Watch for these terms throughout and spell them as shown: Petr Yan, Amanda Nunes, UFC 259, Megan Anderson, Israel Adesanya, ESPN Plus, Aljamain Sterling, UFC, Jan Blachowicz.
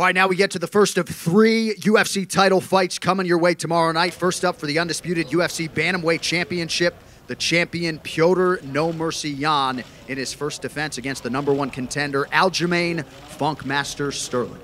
All right, now we get to the first of three UFC title fights coming your way tomorrow night. First up for the undisputed UFC Bantamweight Championship, the champion Petr "No Mercy" Yan in his first defense against the number one contender, Aljamain "Funkmaster" Sterling.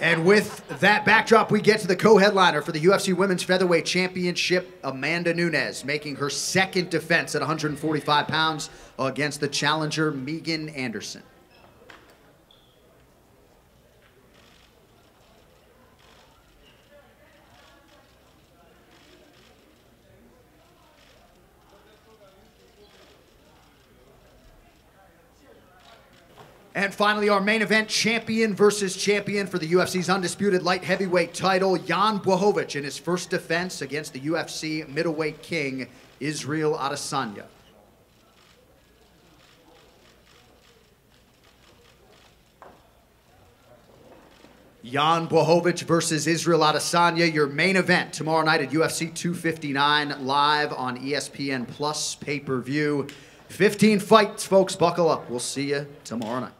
And with that backdrop, we get to the co-headliner for the UFC Women's Featherweight Championship, Amanda Nunes, making her second defense at 145 pounds against the challenger, Megan Anderson. And finally, our main event, champion versus champion for the UFC's undisputed light heavyweight title, Jan Blachowicz in his first defense against the UFC middleweight king, Israel Adesanya. Jan Blachowicz versus Israel Adesanya, your main event tomorrow night at UFC 259, live on ESPN Plus pay-per-view. 15 fights, folks. Buckle up. We'll see you tomorrow night.